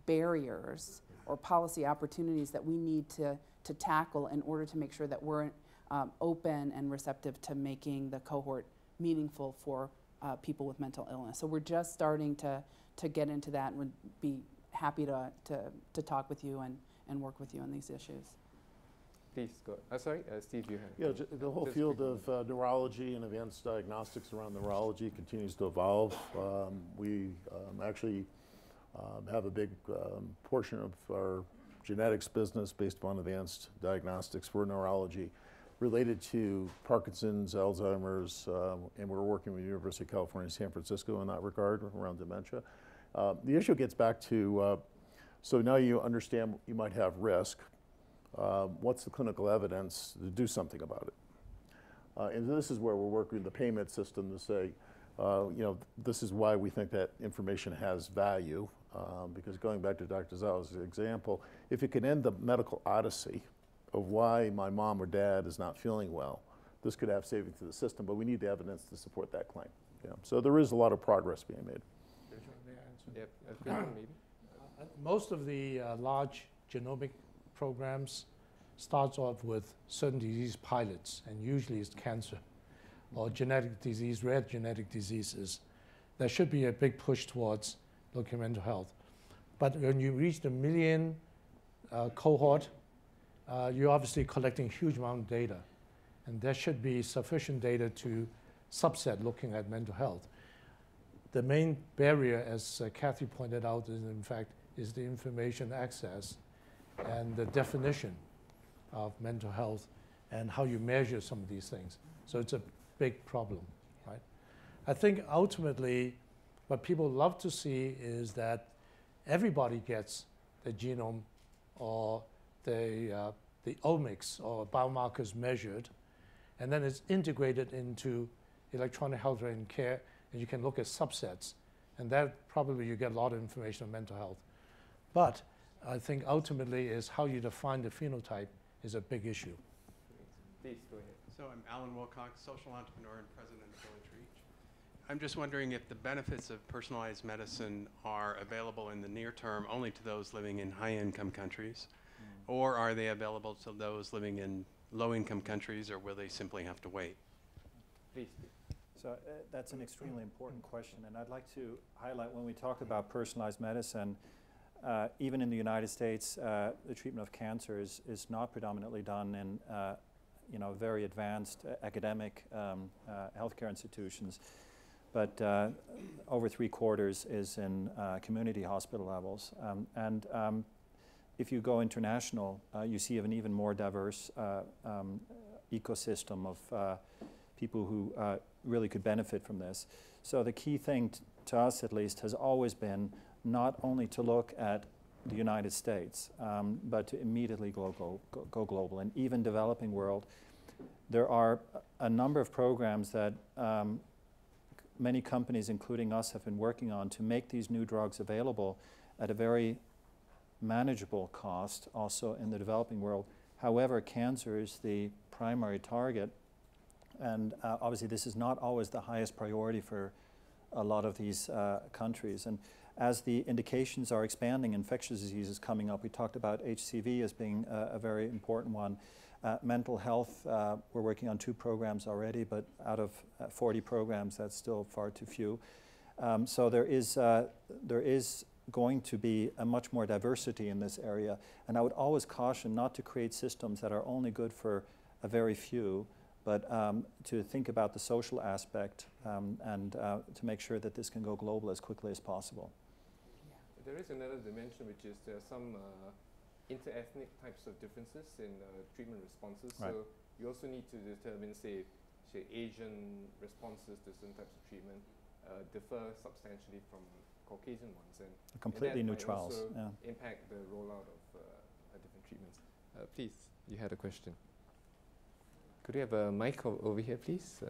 barriers or policy opportunities that we need to, to tackle in order to make sure that we're um, open and receptive to making the cohort meaningful for uh, people with mental illness. So we're just starting to, to get into that, and would be happy to, to, to talk with you and, and work with you on these issues. Please go. Uh, sorry, uh, Steve, you have. Yeah, j the whole field of uh, neurology and advanced diagnostics around neurology continues to evolve. Um, we um, actually um, have a big um, portion of our genetics business based upon advanced diagnostics for neurology related to Parkinson's, Alzheimer's, um, and we're working with the University of California, San Francisco in that regard around dementia. Uh, the issue gets back to, uh, so now you understand you might have risk. Uh, what's the clinical evidence to do something about it? Uh, and this is where we're working with the payment system to say, uh, you know, this is why we think that information has value, um, because going back to Doctor Dzau's example, if it can end the medical odyssey of why my mom or dad is not feeling well, this could have savings to the system, but we need the evidence to support that claim. Yeah. So there is a lot of progress being made. Yep. uh, most of the uh, large genomic programs starts off with certain disease pilots, and usually it's cancer or genetic disease, rare genetic diseases. There should be a big push towards looking at mental health. But when you reach the million uh, cohort, uh, you're obviously collecting huge amount of data, and there should be sufficient data to subset looking at mental health. The main barrier, as uh, Kathy pointed out, is in fact is the information access and the definition of mental health and how you measure some of these things. So it's a big problem, right? I think ultimately what people love to see is that everybody gets the genome or the, uh, the omics or biomarkers measured, and then it's integrated into electronic health and care, and you can look at subsets, and that probably you get a lot of information on mental health. But I think ultimately is how you define the phenotype is a big issue. Please go ahead. So I'm Alan Wilcox, social entrepreneur and president of Village Reach. I'm just wondering if the benefits of personalized medicine are available in the near term only to those living in high-income countries, mm. or are they available to those living in low-income countries, or will they simply have to wait? Please. So uh, that's an extremely important question, and I'd like to highlight when we talk about personalized medicine, Uh, even in the United States, uh, the treatment of cancer is, is not predominantly done in uh, you know, very advanced uh, academic um, uh, healthcare institutions, but uh, over three quarters is in uh, community hospital levels. Um, and um, if you go international, uh, you see an even more diverse uh, um, ecosystem of uh, people who uh, really could benefit from this. So the key thing to us, at least, has always been not only to look at the United States, um, but to immediately go, go, go global. And even developing world, there are a number of programs that um, many companies, including us, have been working on to make these new drugs available at a very manageable cost, also in the developing world, However, cancer is the primary target, and uh, obviously this is not always the highest priority for a lot of these uh, countries. And as the indications are expanding, infectious diseases coming up, we talked about H C V as being uh, a very important one. Uh, mental health, uh, we're working on two programs already, but out of uh, forty programs, that's still far too few. Um, so there is, uh, there is going to be a much more diversity in this area. And I would always caution not to create systems that are only good for a very few, but um, to think about the social aspect um, and uh, to make sure that this can go global as quickly as possible. Yeah. There is another dimension, which is there are some uh, inter-ethnic types of differences in uh, treatment responses. Right. So you also need to determine, say, say Asian responses to certain types of treatment uh, differ substantially from Caucasian ones. And completely and that new might trials. Also yeah. impact the rollout of uh, different treatments. Uh, please, you had a question. Could we have a mic over here, please? Uh.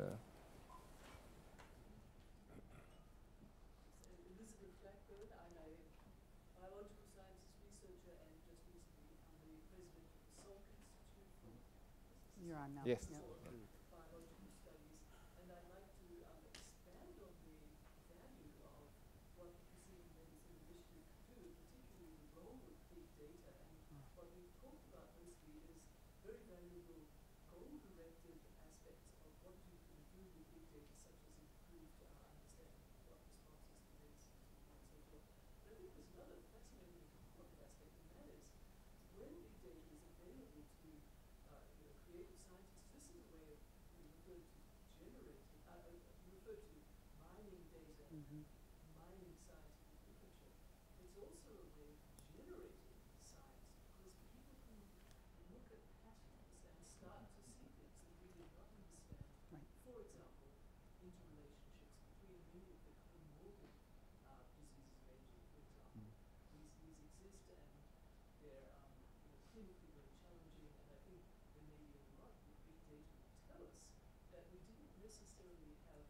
Elizabeth Blackburn, I'm a biological sciences researcher and just recently become the president of the Salk Institute for You're on now. Yes. No. Biological studies. And I'd like to um, expand on the value of what the Precision Medicine Initiative could do, particularly the role of big data. And mm. what we've talked about mostly is very valuable directed aspects of what you can do with big data, such as improved uh, understanding of what responses to this and so forth. But I think there's another fascinating important aspect, and that is when big data is available to uh, you know, creative scientists, this is a way of you refer to generating, uh, you refer to mining data, mm-hmm. mining scientific literature. It's also a way of generating science because people can look at patterns and start to. For example, interrelationships between immediately comorbid uh, diseases of aging, for example. Mm. These, these exist and they're um, you know, clinically very challenging, and I think there may be a lot of big data that tell us that we didn't necessarily have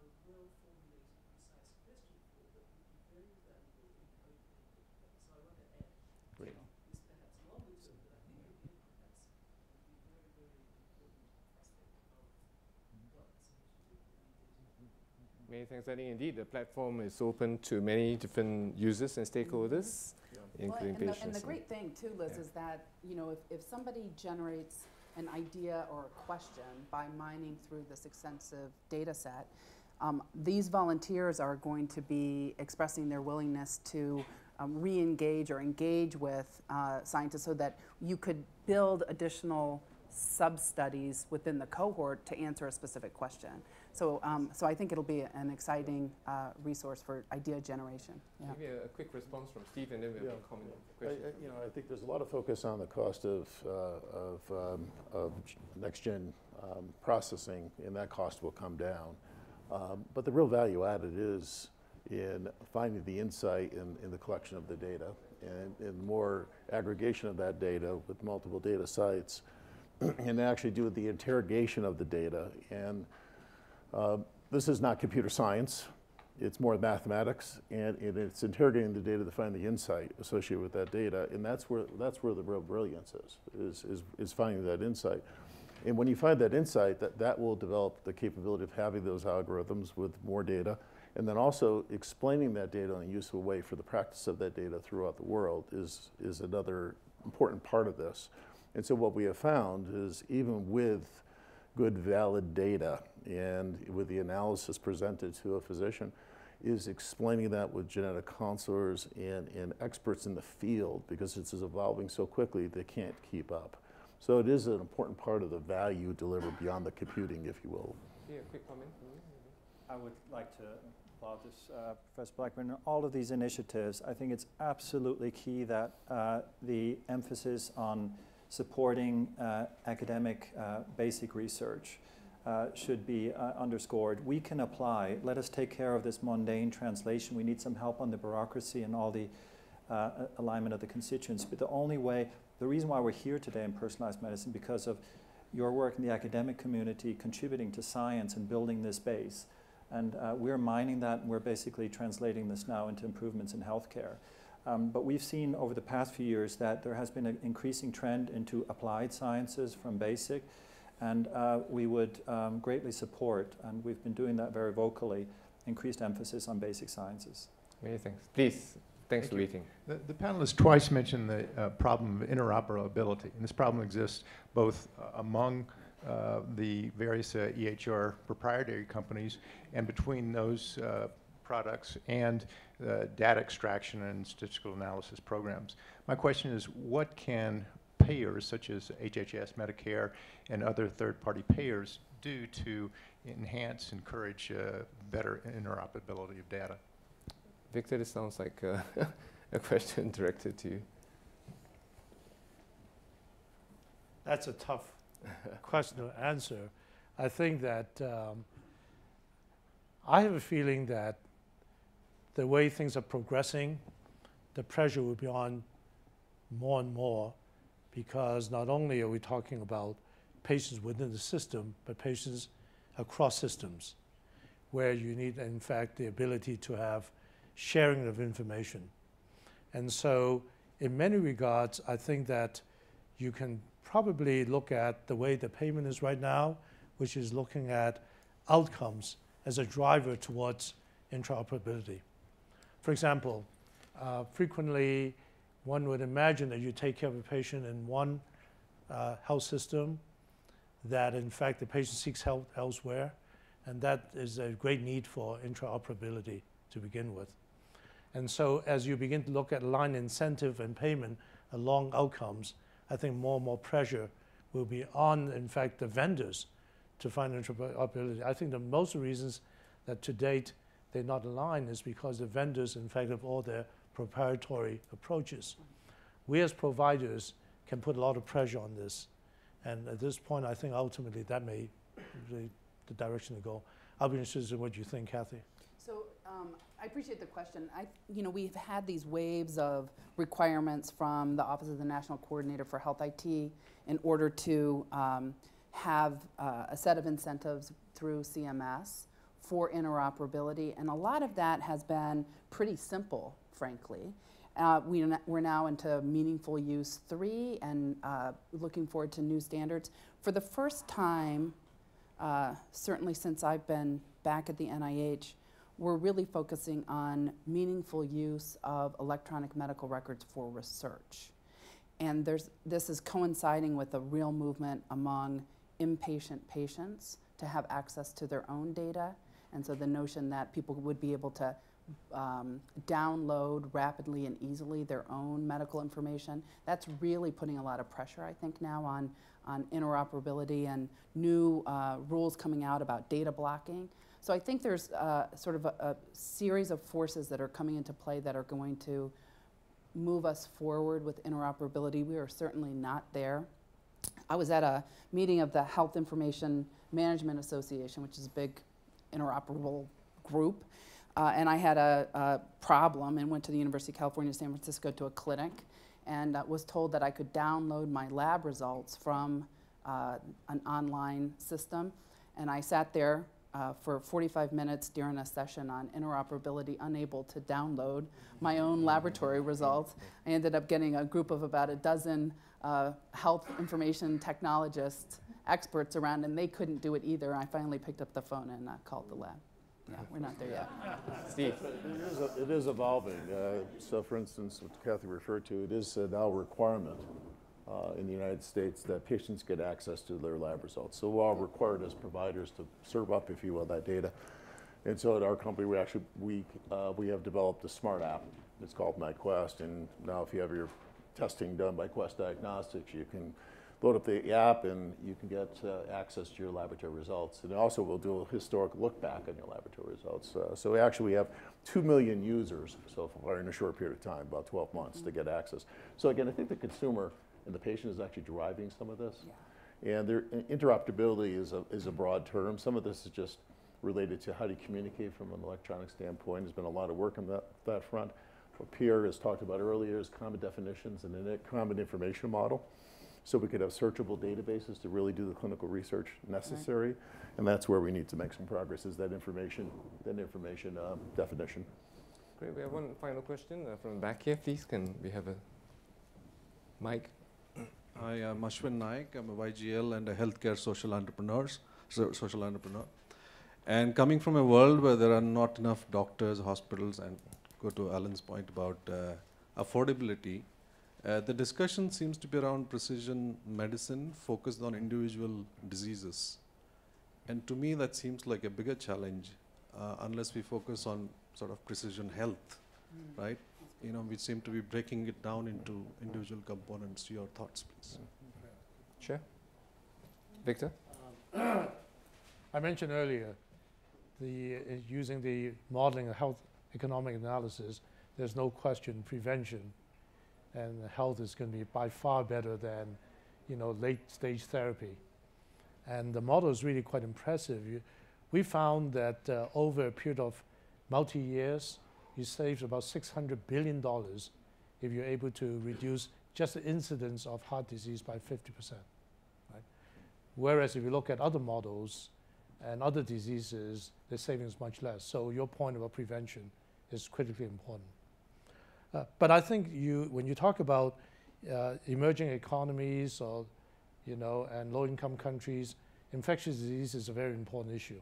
a well-formulated, precise question for, but would be very valuable in both areas. So I want to add Great. This perhaps longer term, but I think again, perhaps would be very, very important aspect of Many thanks. I think indeed the platform is open to many different users and stakeholders, yeah. including well, and patients. The, and the great thing too, Liz, yeah. is that you know if, if somebody generates an idea or a question by mining through this extensive data set, um, these volunteers are going to be expressing their willingness to um, re-engage or engage with uh, scientists so that you could build additional sub-studies within the cohort to answer a specific question. So, um, so I think it'll be an exciting uh, resource for idea generation. Yeah. Maybe a, a quick response from Steve, and then we have yeah. a comment. Yeah. I, I, you know, I think there's a lot of focus on the cost of uh, of, um, of next-gen um, processing, and that cost will come down. Um, but the real value added is in finding the insight in, in the collection of the data, and, and more aggregation of that data with multiple data sites, and actually do the interrogation of the data. And uh, this is not computer science. It's more mathematics, and, and it's interrogating the data to find the insight associated with that data. And that's where, that's where the real brilliance is, is, is, is finding that insight. And when you find that insight, that, that will develop the capability of having those algorithms with more data, and then also explaining that data in a useful way for the practice of that data throughout the world is, is another important part of this. And so what we have found is even with good valid data and with the analysis presented to a physician is explaining that with genetic counselors and, and experts in the field, because it's evolving so quickly they can't keep up. So it is an important part of the value delivered beyond the computing, if you will. Yeah, quick comment. I would like to applaud this, uh, Professor Blackburn, and all of these initiatives. I think it's absolutely key that uh, the emphasis on supporting uh, academic uh, basic research uh, should be uh, underscored. We can apply. Let us take care of this mundane translation. We need some help on the bureaucracy and all the uh, alignment of the constituents. But the only way, the reason why we're here today in personalized medicine, because of your work in the academic community, contributing to science and building this base. And uh, we're mining that, and we're basically translating this now into improvements in healthcare. Um, but we've seen over the past few years that there has been an increasing trend into applied sciences from basic, and uh, we would um, greatly support, and we've been doing that very vocally, increased emphasis on basic sciences. Many thanks. Please, thanks for meeting. The, the panelists twice mentioned the uh, problem of interoperability, and this problem exists both uh, among uh, the various uh, E H R proprietary companies and between those uh, products and uh, data extraction and statistical analysis programs. My question is, what can payers such as H H S, Medicare, and other third-party payers do to enhance, encourage uh, better interoperability of data? Victor, this sounds like a, a question directed to you. That's a tough question to answer. I think that um, I have a feeling that the way things are progressing, the pressure will be on more and more, because not only are we talking about patients within the system, but patients across systems, where you need, in fact, the ability to have sharing of information. And so in many regards, I think that you can probably look at the way the payment is right now, which is looking at outcomes as a driver towards interoperability. For example, uh, frequently one would imagine that you take care of a patient in one uh, health system, that in fact the patient seeks help elsewhere, and that is a great need for interoperability to begin with. And so as you begin to look at line incentive and payment along outcomes, I think more and more pressure will be on, in fact, the vendors to find interoperability. I think the most reasons that to date they're not aligned is because the vendors, in fact, have all their proprietary approaches. We as providers can put a lot of pressure on this. And at this point, I think ultimately that may be the direction to go. I'll be interested in what you think, Kathy. So um, I appreciate the question. I, you know, we've had these waves of requirements from the Office of the National Coordinator for Health I T in order to um, have uh, a set of incentives through C M S for interoperability. And a lot of that has been pretty simple, frankly. Uh, we, we're now into meaningful use three and uh, looking forward to new standards. For the first time, uh, certainly since I've been back at the N I H, we're really focusing on meaningful use of electronic medical records for research. And there's, this is coinciding with a real movement among inpatient patients to have access to their own data. And so the notion that people would be able to um, download rapidly and easily their own medical information, that's really putting a lot of pressure, I think, now on, on interoperability and new uh, rules coming out about data blocking. So I think there's uh, sort of a, a series of forces that are coming into play that are going to move us forward with interoperability. We are certainly not there. I was at a meeting of the Health Information Management Association, which is a big interoperable group, uh, and I had a, a problem and went to the University of California, San Francisco to a clinic, and uh, was told that I could download my lab results from uh, an online system. And I sat there Uh, for forty-five minutes during a session on interoperability, unable to download my own laboratory results. I ended up getting a group of about a dozen uh, health information technologists, experts around, and they couldn't do it either. I finally picked up the phone and uh, called the lab. Yeah, we're not there yet. Steve. It is, a, it is evolving. Uh, so for instance, what Kathy referred to, it is uh, now a requirement Uh, in the United States that patients get access to their lab results. So we're all required as providers to serve up, if you will, that data. And so at our company, we actually, we, uh, we have developed a smart app. It's called MyQuest, and now if you have your testing done by Quest Diagnostics, you can load up the app and you can get uh, access to your laboratory results. And also we'll do a historic look back on your laboratory results. Uh, so we actually have two million users so far in a short period of time, about twelve months, mm-hmm. to get access. So again, I think the consumer and the patient is actually driving some of this. Yeah. And their interoperability is a, is a broad term. Some of this is just related to how do you communicate from an electronic standpoint. There's been a lot of work on that, that front. What Peer has talked about earlier is common definitions and a common information model. So we could have searchable databases to really do the clinical research necessary. Right. And that's where we need to make some progress, is that information, that information um, definition. Great. We have one final question uh, from back here. Please, can we have a mic? Hi, I'm Ashwin Naik. I'm a Y G L and a healthcare social entrepreneur. So social entrepreneur. And coming from a world where there are not enough doctors, hospitals, and go to Alan's point about uh, affordability, uh, the discussion seems to be around precision medicine focused on individual diseases. And to me, that seems like a bigger challenge uh, unless we focus on sort of precision health, mm. right? You know, we seem to be breaking it down into individual components. Your thoughts, please. Sure. Victor? Um, I mentioned earlier the uh, using the modeling of health economic analysis, there's no question prevention and health is going to be by far better than, you know, late stage therapy. And the model is really quite impressive. You, we found that uh, over a period of multi-years, you saved about six hundred billion dollars if you're able to reduce just the incidence of heart disease by fifty percent. Right? Whereas if you look at other models and other diseases, the savings is much less. So your point about prevention is critically important. Uh, but I think you, when you talk about uh, emerging economies or, you know, and low-income countries, infectious disease is a very important issue.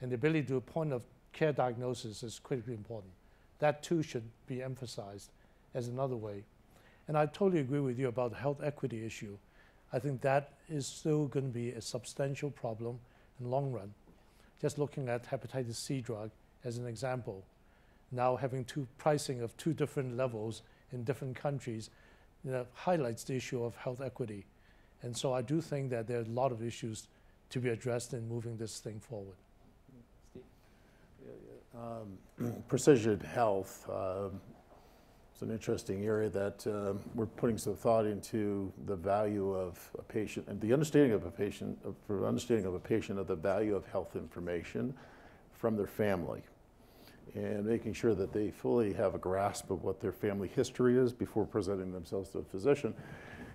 And the ability to do a point of care diagnosis is critically important. That too should be emphasized as another way. And I totally agree with you about the health equity issue. I think that is still going to be a substantial problem in the long run. Just looking at hepatitis C drug as an example, now having two pricing of two different levels in different countries, you know, highlights the issue of health equity. And so I do think that there are a lot of issues to be addressed in moving this thing forward. Steve? Um, precision health uh, is an interesting area that uh, we're putting some thought into the value of a patient and the understanding of a patient, uh, for understanding of a patient of the value of health information from their family, and making sure that they fully have a grasp of what their family history is before presenting themselves to a physician.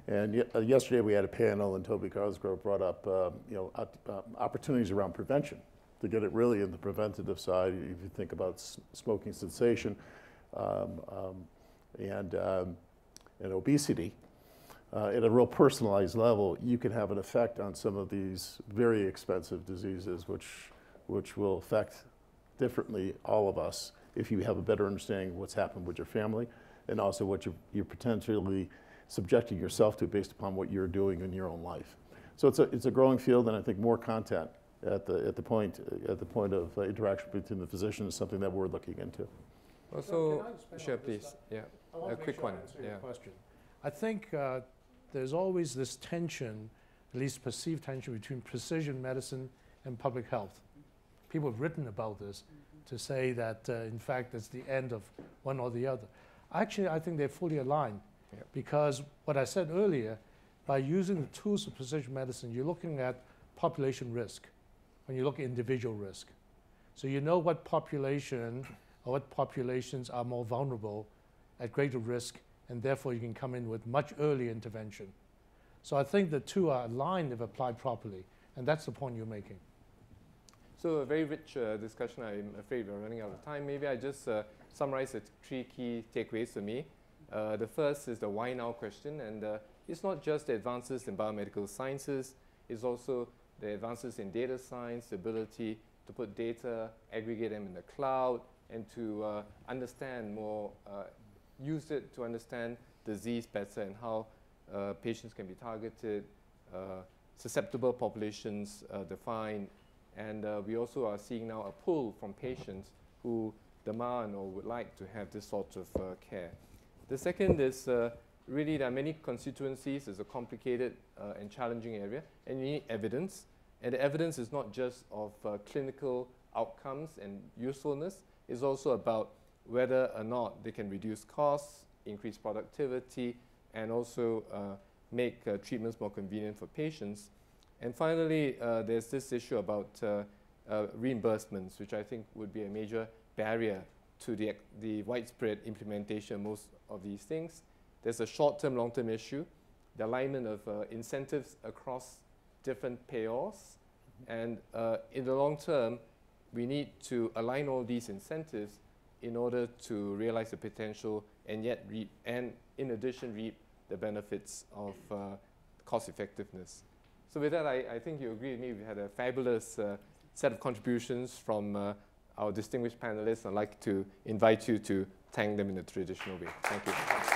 And uh, yesterday we had a panel, and Toby Cosgrove brought up, uh, you know, op uh, opportunities around prevention to get it really in the preventative side. If you think about s smoking cessation um, um, and um, and obesity, uh, at a real personalized level, you can have an effect on some of these very expensive diseases, which which will affect differently all of us if you have a better understanding of what's happened with your family, and also what you're, you're potentially subjecting yourself to based upon what you're doing in your own life. So it's a, it's a growing field, and I think more content at the, at the, point, at the point of uh, interaction between the physician is something that we're looking into. Well, so, sure, please, yeah, a quick one. Yeah. Question. I think uh, there's always this tension, at least perceived tension, between precision medicine and public health. People have written about this to say that, uh, in fact, it's the end of one or the other. Actually, I think they're fully aligned. Because what I said earlier, by using the tools of precision medicine, you're looking at population risk when you look at individual risk. So you know what population or what populations are more vulnerable at greater risk, and therefore you can come in with much earlier intervention. So I think the two are aligned if applied properly, and that's the point you're making. So a very rich uh, discussion. I'm afraid we're running out of time. Maybe I just uh, summarize the three key takeaways for me. Uh, the first is the why now question, and uh, it's not just the advances in biomedical sciences, it's also the advances in data science, the ability to put data, aggregate them in the cloud, and to uh, understand more, uh, use it to understand disease better and how uh, patients can be targeted, uh, susceptible populations uh, defined, and uh, we also are seeing now a pull from patients who demand or would like to have this sort of uh, care. The second is uh, really there are many constituencies. It's a complicated uh, and challenging area, and you need evidence. And the evidence is not just of uh, clinical outcomes and usefulness. It's also about whether or not they can reduce costs, increase productivity, and also uh, make uh, treatments more convenient for patients. And finally, uh, there's this issue about uh, uh, reimbursements, which I think would be a major barrier to the, the widespread implementation of most of these things. There's a short-term, long-term issue, the alignment of uh, incentives across different payors. Mm-hmm. And uh, in the long term, we need to align all these incentives in order to realize the potential and yet reap, and in addition reap the benefits of uh, cost effectiveness. So with that, I, I think you agree with me, we had a fabulous uh, set of contributions from uh, our distinguished panelists. I'd like to invite you to thank them in the traditional way. Thank you.